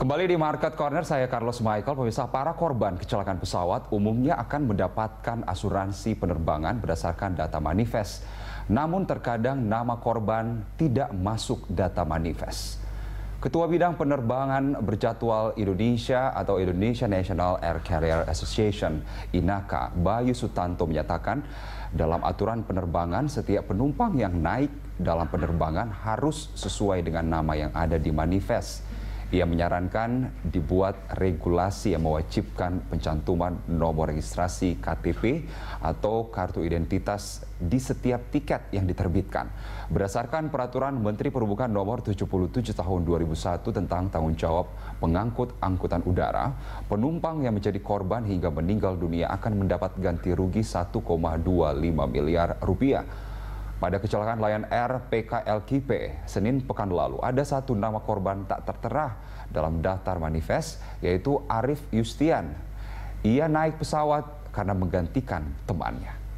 Kembali di Market Corner, saya Carlos Michael. Pemirsa, para korban kecelakaan pesawat umumnya akan mendapatkan asuransi penerbangan berdasarkan data manifest. Namun terkadang nama korban tidak masuk data manifest. Ketua Bidang Penerbangan Berjadwal Indonesia atau Indonesia National Air Carrier Association, INACA, Bayu Sutanto menyatakan dalam aturan penerbangan setiap penumpang yang naik dalam penerbangan harus sesuai dengan nama yang ada di manifest. Ia menyarankan dibuat regulasi yang mewajibkan pencantuman nomor registrasi KTP atau kartu identitas di setiap tiket yang diterbitkan. Berdasarkan peraturan Menteri Perhubungan nomor 77 tahun 2001 tentang tanggung jawab pengangkut angkutan udara, penumpang yang menjadi korban hingga meninggal dunia akan mendapat ganti rugi 1,25 miliar rupiah. Pada kecelakaan Lion Air PKLKP, Senin pekan lalu, ada satu nama korban tak tertera dalam daftar manifest, yaitu Arief Yustian. Ia naik pesawat karena menggantikan temannya.